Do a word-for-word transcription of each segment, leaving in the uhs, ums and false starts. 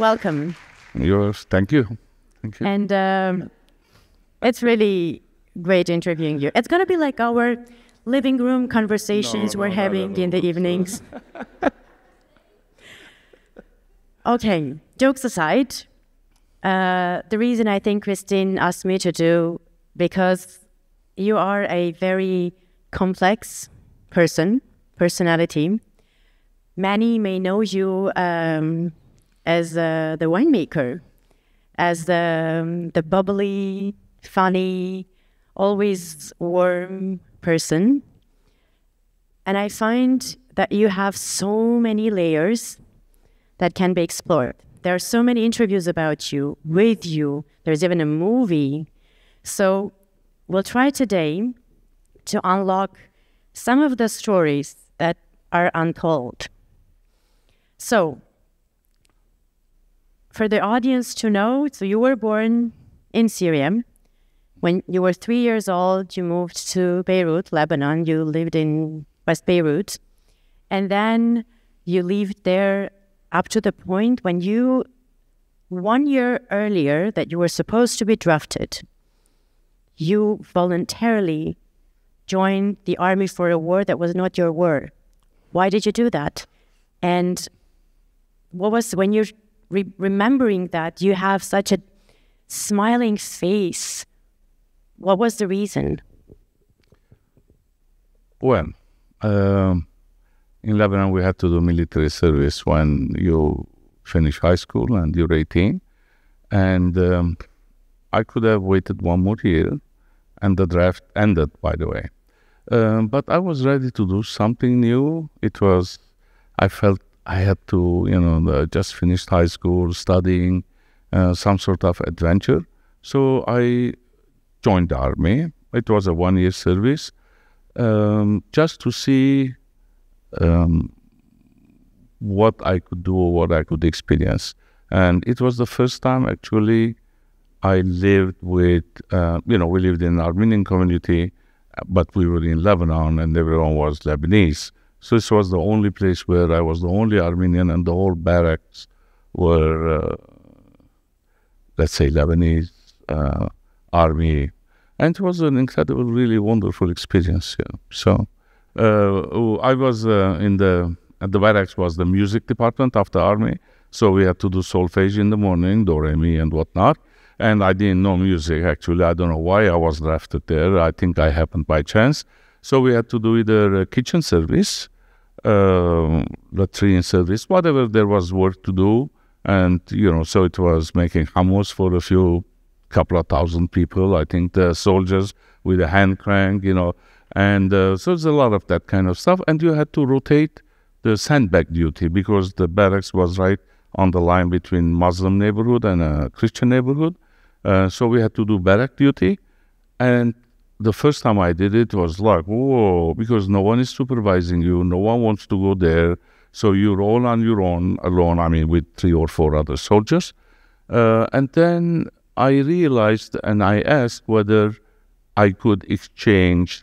Welcome. Yours. Thank you. Thank you. And um, it's really great interviewing you. It's going to be like our living room conversations no, no, we're no, having no, no, in the no. evenings. Okay, jokes aside, uh, the reason I think Christine asked me to do, because you are a very complex person, personality. Many may know you um, as uh, the winemaker, as the, um, the bubbly, funny, always warm person. And I find that you have so many layers that can be explored. There are so many interviews about you, with you. There's even a movie. So we'll try today to unlock some of the stories that are untold. So for the audience to know, so you were born in Syria. When you were three years old, you moved to Beirut, Lebanon. You lived in West Beirut. And then you lived there up to the point when you, one year earlier that you were supposed to be drafted, you voluntarily joined the army for a war that was not your war. Why did you do that? And what was, when you're re remembering that, you have such a smiling face. What was the reason? Well, um... in Lebanon, we had to do military service when you finish high school and you're eighteen. And um, I could have waited one more year, and the draft ended, by the way. Um, but I was ready to do something new. It was, I felt I had to, you know, just finished high school, studying, uh, some sort of adventure. So I joined the army. It was a one-year service, um, just to see Um, what I could do, what I could experience. And it was the first time, actually, I lived with, uh, you know, we lived in an Armenian community, but we were in Lebanon and everyone was Lebanese. So this was the only place where I was the only Armenian, and the whole barracks were, uh, let's say, Lebanese uh, army. And it was an incredible, really wonderful experience. Yeah. So Uh, I was uh, in the, at the barracks was the music department of the army. So we had to do solfege in the morning, do, re, mi, and whatnot. And I didn't know music, actually. I don't know why I was drafted there. I think I happened by chance. So we had to do either kitchen service, uh, latrine service, whatever there was work to do. And, you know, so it was making hummus for a few, couple of thousand people. I think the soldiers with a hand crank, you know. And uh, so there's a lot of that kind of stuff. And you had to rotate the sandbag duty because the barracks was right on the line between Muslim neighborhood and a Christian neighborhood. Uh, so we had to do barrack duty. And the first time I did it was like, whoa, because no one is supervising you. No one wants to go there. So you're all on your own, alone, I mean, with three or four other soldiers. Uh, and then I realized and I asked whether I could exchange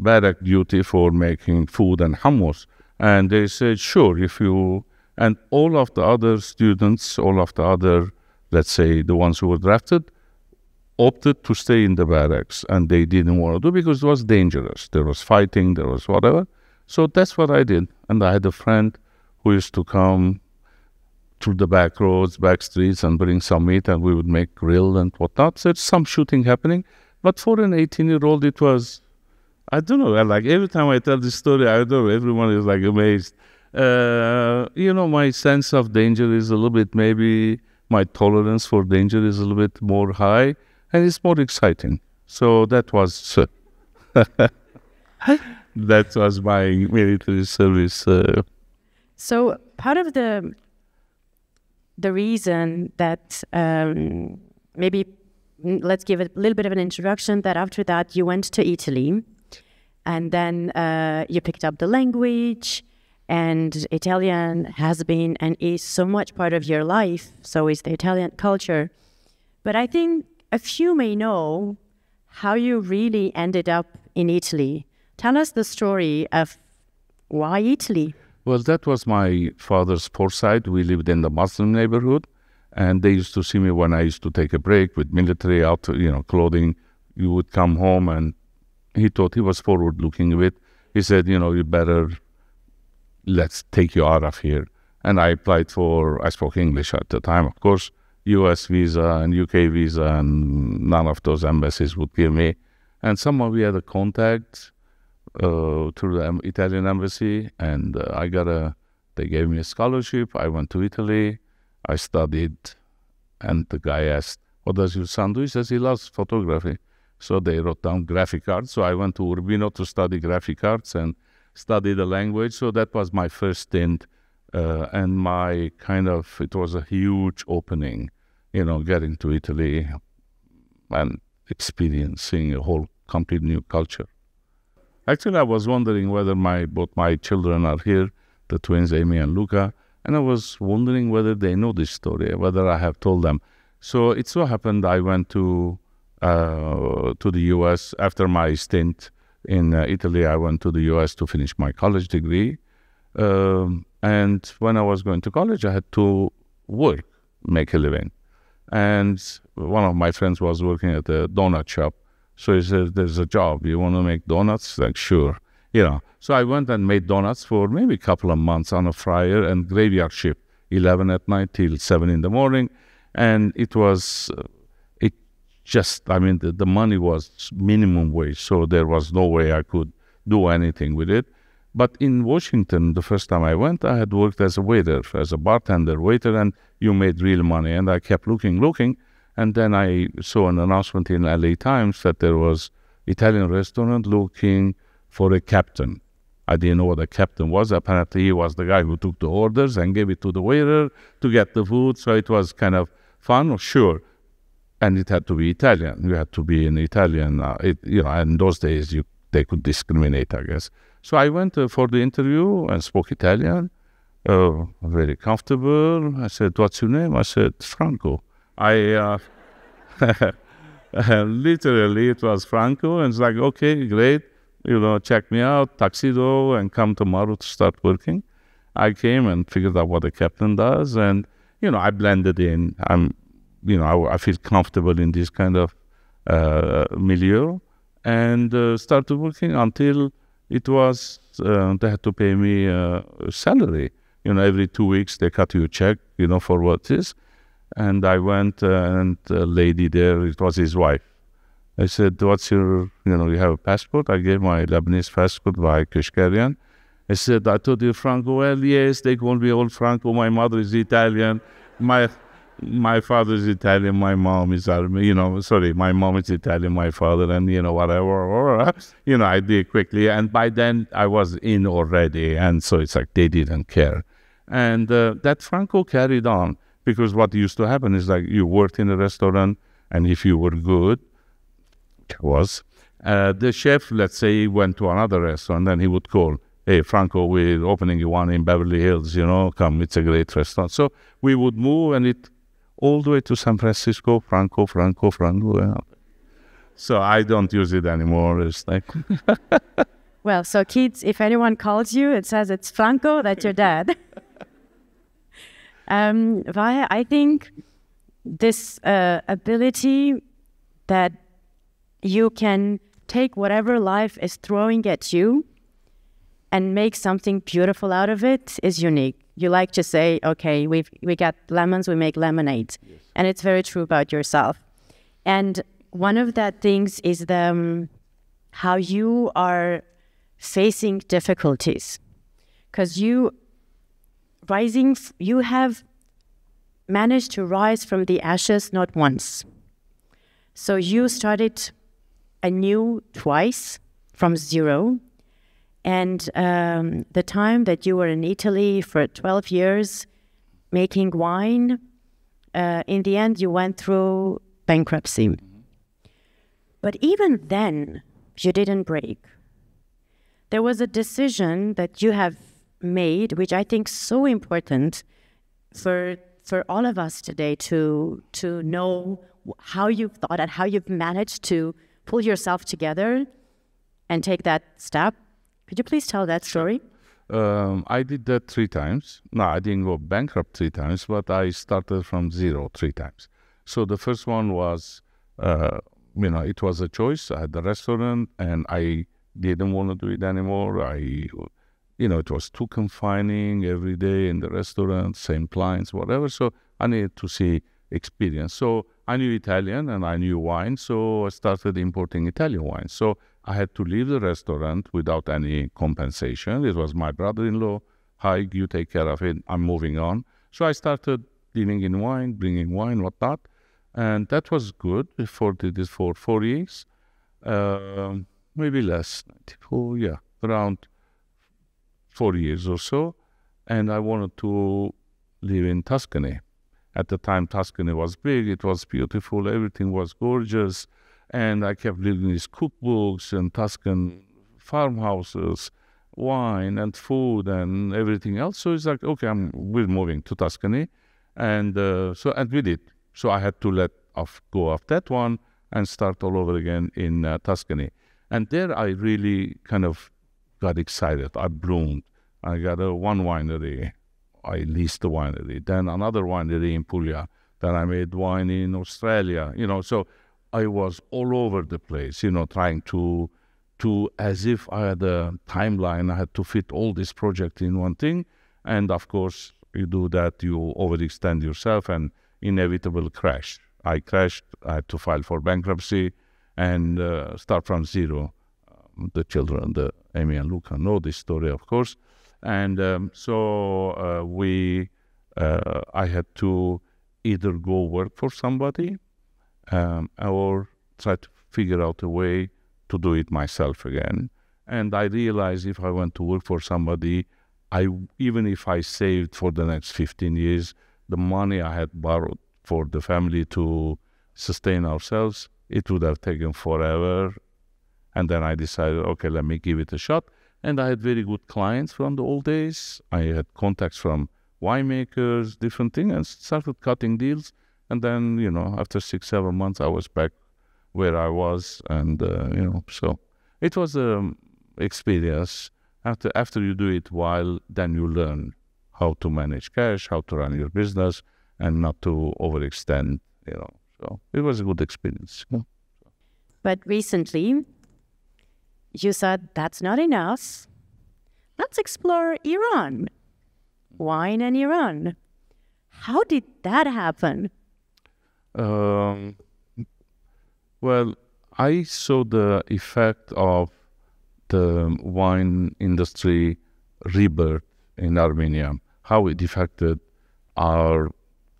barrack duty for making food and hummus. And they said, sure, if you... And all of the other students, all of the other, let's say, the ones who were drafted, opted to stay in the barracks, and they didn't want to do because it was dangerous. There was fighting, there was whatever. So that's what I did. And I had a friend who used to come through the back roads, back streets, and bring some meat, and we would make grill and whatnot. So there's some shooting happening. But for an eighteen-year-old, it was... I don't know, like every time I tell this story, I don't know, everyone is like amazed. Uh, you know, my sense of danger is a little bit, maybe my tolerance for danger is a little bit more high, and it's more exciting. So that was, uh, that was my military service. Uh. So part of the, the reason that um, maybe, let's give a little bit of an introduction, that after that you went to Italy. And then uh, you picked up the language, and Italian has been and is so much part of your life, so is the Italian culture. But I think a few may know how you really ended up in Italy. Tell us the story of why Italy? Well, that was my father's foresight. We lived in the Muslim neighborhood, And they used to see me when I used to take a break with military out, you know, clothing. You would come home, and he thought he was forward-looking a bit. He said, you know, you better, let's take you out of here. And I applied for, I spoke English at the time, of course, U S visa and U K visa, and none of those embassies would give me. And somehow we had a contact uh, through the Italian embassy, and uh, I got a, they gave me a scholarship. I went to Italy. I studied, and the guy asked, what does your son do? He says, he loves photography. So they wrote down graphic arts. So I went to Urbino to study graphic arts and study the language. So that was my first stint. Uh, and my kind of, it was a huge opening, you know, getting to Italy and experiencing a whole complete new culture. Actually, I was wondering whether my both my children are here, the twins, Amy and Luca, and I was wondering whether they know this story, whether I have told them. So it so happened I went to uh, to the U S after my stint in uh, Italy. I went to the U S to finish my college degree. Um, and when I was going to college, I had to work, make a living. And one of my friends was working at a donut shop. So he said, there's a job. You want to make donuts? Like, sure. You know, so I went and made donuts for maybe a couple of months on a fryer and graveyard shift, eleven at night till seven in the morning. And it was, uh, it just, I mean, the, the money was minimum wage, so there was no way I could do anything with it. But in Washington, the first time I went, I had worked as a waiter, as a bartender waiter, and you made real money. And I kept looking, looking, and then I saw an announcement in L A Times that there was Italian restaurant looking for a captain. I didn't know what a captain was. Apparently he was the guy who took the orders and gave it to the waiter to get the food. So it was kind of fun, sure. And it had to be Italian. You had to be an Italian. Uh, it, you know, in those days, you, they could discriminate, I guess. So I went uh, for the interview and spoke Italian. Uh, very comfortable. I said, what's your name? I said, Franco. I... Uh, literally, it was Franco. And it's like, okay, great. You know, check me out, tuxedo, and come tomorrow to start working. I came and figured out what a captain does, and, you know, I blended in. I'm, you know, I, I feel comfortable in this kind of uh, milieu, and uh, started working until it was, uh, they had to pay me uh, a salary. You know, every two weeks they cut you a check, you know, for what it is. And I went, uh, and a lady there, it was his wife. I said, what's your, you know, you have a passport? I gave my Lebanese passport, Vahe Keushguerian. I said, I told you Franco, well, yes, they call me old Franco. My mother is Italian. My my father is Italian. My mom is, you know, sorry, my mom is Italian, my father, and, you know, whatever. You know, I did quickly. And by then, I was in already. And so it's like they didn't care. And uh, that Franco carried on. Because what used to happen is, like, you worked in a restaurant, and if you were good, was uh, the chef, let's say, went to another restaurant, and he would call, hey, Franco, we're opening one in Beverly Hills, you know, come, it's a great restaurant. So we would move, and it all the way to San Francisco, Franco, Franco, Franco. Yeah. So I don't use it anymore. It's like well, so kids, if anyone calls you, it says it's Franco, that's your dad. um, Vahe, I think this uh, ability that you can take whatever life is throwing at you and make something beautiful out of it is unique. You like to say, okay, we've, we got lemons, we make lemonade. Yes. And it's very true about yourself. And one of that things is the, um, how you are facing difficulties. Because you, rising f you have managed to rise from the ashes not once. So you started anew twice from zero, and um, the time that you were in Italy for twelve years making wine, uh, in the end you went through bankruptcy. Mm-hmm. But even then you didn't break. There was a decision that you have made, which I think is so important for for all of us today to to know how you've thought and how you've managed to pull yourself together and take that step. Could you please tell that story? Um, I did that three times. No, I didn't go bankrupt three times, but I started from zero three times. So the first one was, uh, you know, it was a choice. I had a restaurant and I didn't want to do it anymore. I, you know, it was too confining every day in the restaurant, same clients, whatever. So I needed to see experience. So I knew Italian and I knew wine. So I started importing Italian wine. So I had to leave the restaurant without any compensation. It was my brother-in-law. Hi, you take care of it. I'm moving on. So I started dealing in wine, bringing wine, whatnot. And that was good for this for four years. Uh, maybe less, ninety-four, yeah, around four years or so. And I wanted to live in Tuscany. At the time, Tuscany was big. It was beautiful. Everything was gorgeous. And I kept reading these cookbooks and Tuscan farmhouses, wine and food and everything else. So it's like, okay, I'm, we're moving to Tuscany. And uh, so, and we did. So I had to let off, go of that one and start all over again in uh, Tuscany. And there I really kind of got excited. I bloomed. I got a one winery. I leased the winery. Then another winery in Puglia. Then I made wine in Australia, you know, so I was all over the place, you know, trying to, to as if I had a timeline, I had to fit all this project in one thing. And of course, you do that, you overextend yourself and inevitable crash. I crashed, I had to file for bankruptcy and uh, start from zero. Um, the children, the Amy and Luca know this story, of course. And um, so uh, we, uh, I had to either go work for somebody Um, or try to figure out a way to do it myself again. And I realized if I went to work for somebody, I even if I saved for the next fifteen years, the money I had borrowed for the family to sustain ourselves, it would have taken forever. And then I decided, okay, let me give it a shot. And I had very good clients from the old days. I had contacts from winemakers, different things, and started cutting deals. And then, you know, after six, seven months, I was back where I was. And, uh, you know, so it was an um, experience. After, after you do it while, then you learn how to manage cash, how to run your business, and not to overextend, you know. So it was a good experience. You know? But recently, you said that's not enough. Let's explore Iran, wine and Iran. How did that happen? Um, well, I saw the effect of the wine industry rebirth in Armenia, how it affected our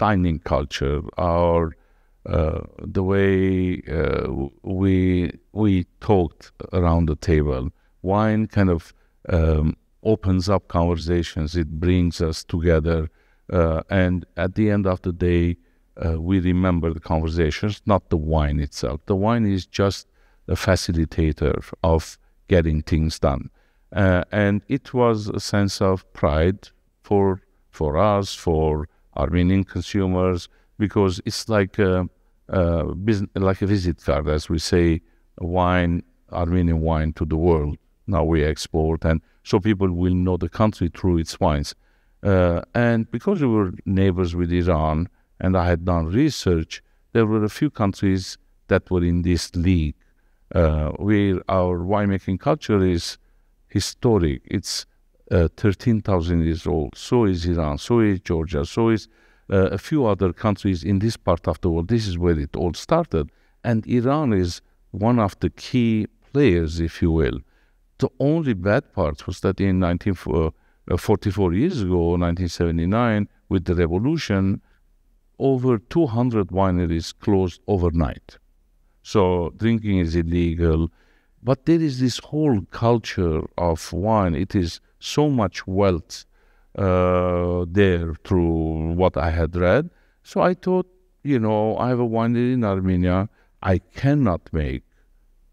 dining culture, our uh, the way uh, we we talked around the table. Wine kind of um, opens up conversations. It brings us together, uh, and at the end of the day, Uh, we remember the conversations, not the wine itself. The wine is just a facilitator of getting things done. Uh, and it was a sense of pride for for us, for Armenian consumers, because it's like a, a business, like a visit card, as we say, wine, Armenian wine to the world. Now we export, and so people will know the country through its wines. Uh, and because we were neighbors with Iran, and I had done research, there were a few countries that were in this league, uh, where our winemaking culture is historic. It's uh, thirteen thousand years old. So is Iran, so is Georgia, so is uh, a few other countries in this part of the world. This is where it all started. And Iran is one of the key players, if you will. The only bad part was that in nineteen forty-four years ago, nineteen seventy-nine, with the revolution, over two hundred wineries closed overnight. So drinking is illegal, but there is this whole culture of wine. It is so much wealth uh, there through what I had read. So I thought, you know, I have a winery in Armenia. I cannot make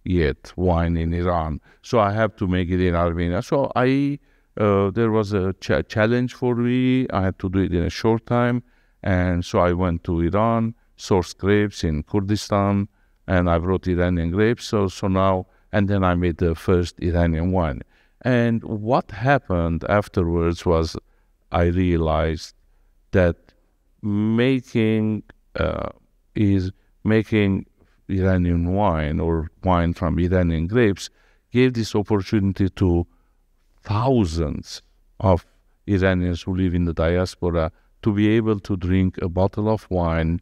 yet wine in Iran. So I have to make it in Armenia. So I, uh, there was a ch challenge for me. I had to do it in a short time. And so I went to Iran, sourced grapes in Kurdistan, and I brought Iranian grapes. So, so now, and then I made the first Iranian wine. And what happened afterwards was I realized that making uh, is making Iranian wine or wine from Iranian grapes gave this opportunity to thousands of Iranians who live in the diaspora to be able to drink a bottle of wine.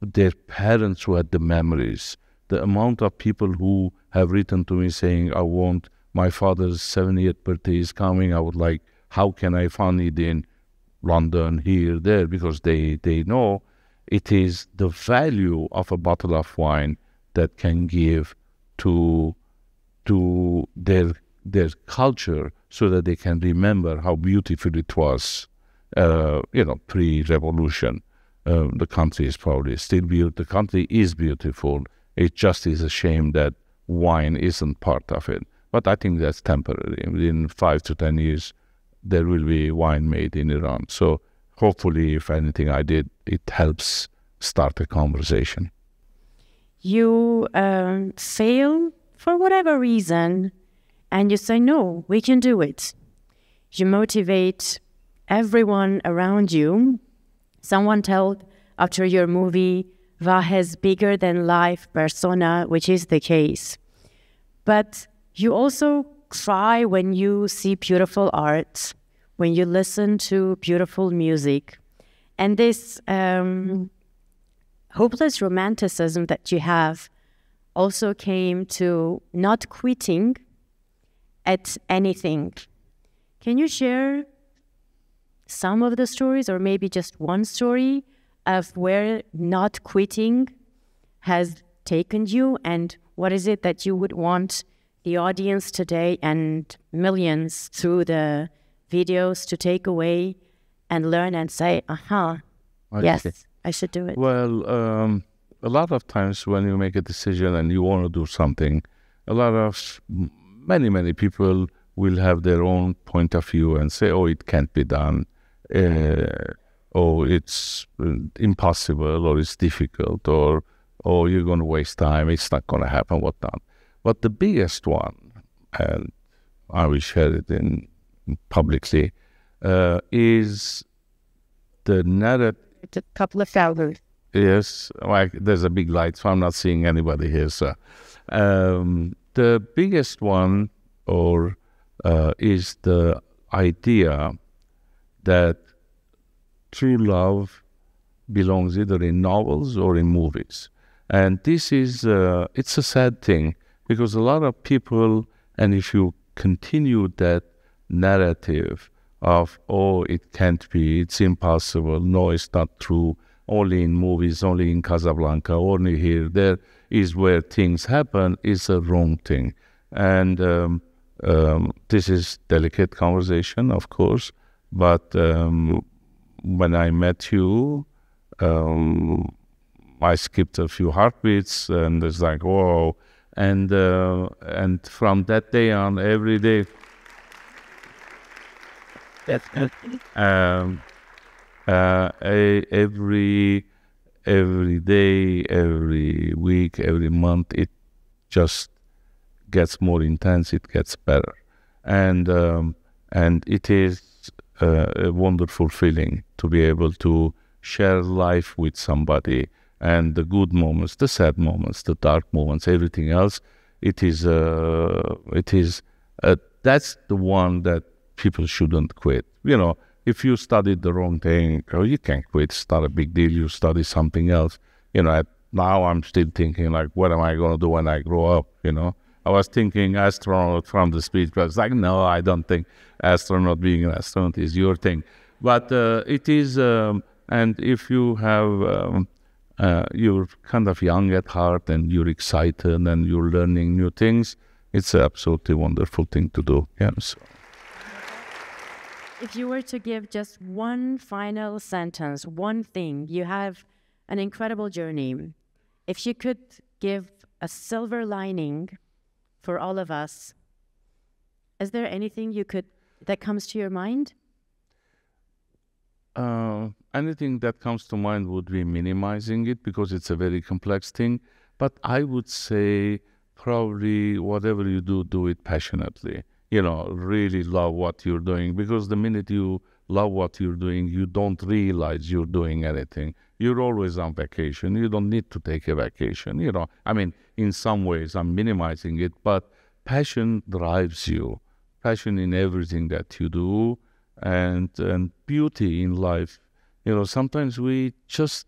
Their parents who had the memories, the amount of people who have written to me saying, I want my father's seventieth birthday is coming, I would like, how can I find it in London, here, there, because they, they know it is the value of a bottle of wine that can give to to their their culture so that they can remember how beautiful it was, uh, you know, pre-revolution. Uh, the country is probably still beautiful. The country is beautiful. It just is a shame that wine isn't part of it. But I think that's temporary. Within five to ten years, there will be wine made in Iran. So hopefully, if anything I did, it helps start a conversation. You um, fail for whatever reason, and you say, no, we can do it. You motivate everyone around you. Someone told after your movie, Vahe's bigger than life persona, which is the case. But you also cry when you see beautiful art, when you listen to beautiful music. And this um, hopeless romanticism that you have also came to not quitting at anything. Can you share some of the stories, or maybe just one story, of where not quitting has taken you, and what is it that you would want the audience today and millions through the videos to take away and learn and say, aha, uh-huh, yes, okay, I should do it? Well, um, a lot of times when you make a decision and you want to do something, a lot of, many, many people will have their own point of view and say, oh, it can't be done. Uh, oh, it's impossible, or it's difficult, or, oh, you're going to waste time, it's not going to happen, whatnot. But the biggest one, and I will share it in publicly, uh, is the narrative. It's a couple of hours. Yes, like, there's a big light, so I'm not seeing anybody here. So. Um, the biggest one or uh, is the idea that true love belongs either in novels or in movies. And this is, uh, it's a sad thing, because a lot of people, and if you continue that narrative of, oh, it can't be, it's impossible, no, it's not true, only in movies, only in Casablanca, only here, there is where things happen, is a wrong thing. And um, um, this is delicate conversation, of course, but um, when I met you, um, I skipped a few heartbeats, and it's like, whoa. And, uh, and from that day on, every day, um, uh, every, every day, every week, every month, it just gets more intense, it gets better. And, um, and it is uh, a wonderful feeling to be able to share life with somebody, and the good moments, the sad moments, the dark moments, everything else. It is, uh, it is, uh, that's the one that people shouldn't quit. You know, if you studied the wrong thing, oh, you can't quit, it's not a big deal, you study something else. You know, at, now I'm still thinking, like, what am I going to do when I grow up, you know? I was thinking astronaut from the speech, but it's like, no, I don't think astronaut, being an astronaut is your thing. But uh, it is, um, and if you have, um, Uh, you're kind of young at heart, and you're excited, and you're learning new things. It's an absolutely wonderful thing to do. Yeah, so. If you were to give just one final sentence, one thing, you have an incredible journey. If you could give a silver lining for all of us, is there anything you could that comes to your mind? Uh, anything that comes to mind would be minimizing it, because it's a very complex thing. But I would say probably whatever you do, do it passionately. you know, really love what you're doing, because the minute you love what you're doing, you don't realize you're doing anything. You're always on vacation. You don't need to take a vacation, you know. I mean, in some ways I'm minimizing it, but passion drives you. Passion in everything that you do, and, and beauty in life. You know, sometimes we just,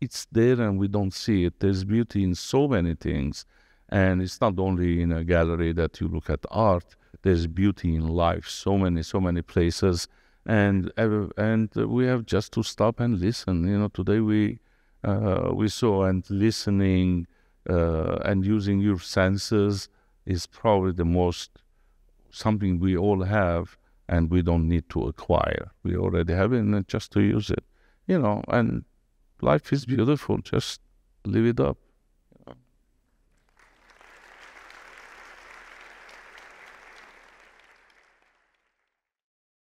it's there and we don't see it. There's beauty in so many things. And it's not only in a gallery that you look at art. There's beauty in life, so many, so many places. And and we have just to stop and listen. You know, today we uh, we saw, and listening uh, and using your senses is probably the most, something we all have and we don't need to acquire. We already have it, and just to use it. You know, and life is beautiful. Just live it up.